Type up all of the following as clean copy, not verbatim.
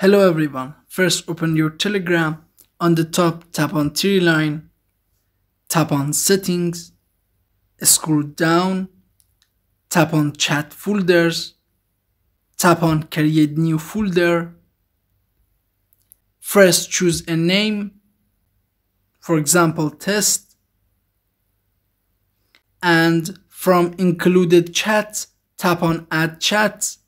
Hello everyone, first open your Telegram. On the top, tap on three line, tap on settings, scroll down, tap on chat folders, tap on create new folder. First choose a name, for example test, and from included chat, tap on add chat.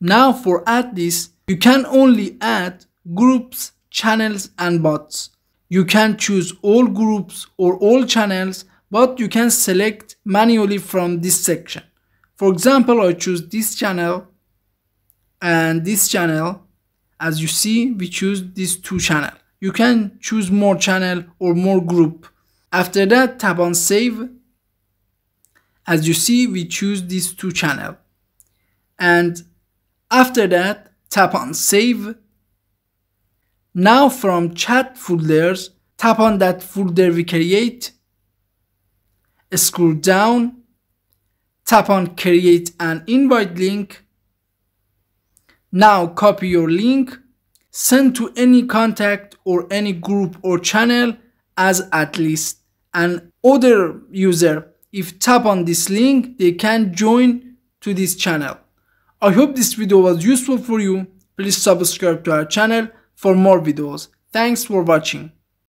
Now for add this, you can only add groups, channels and bots. You can choose all groups or all channels, but you can select manually from this section. For example, I choose this channel and this channel. As you see, we choose these two channels. You can choose more channel or more group. After that, tap on save. As you see, we choose these two channels. And after that, tap on save. Now from chat folders, tap on that folder we create, scroll down, tap on create an invite link. Now copy your link, send to any contact or any group or channel as at least an other user. If tap on this link, they can join to this channel. I hope this video was useful for you. Please subscribe to our channel for more videos. Thanks for watching.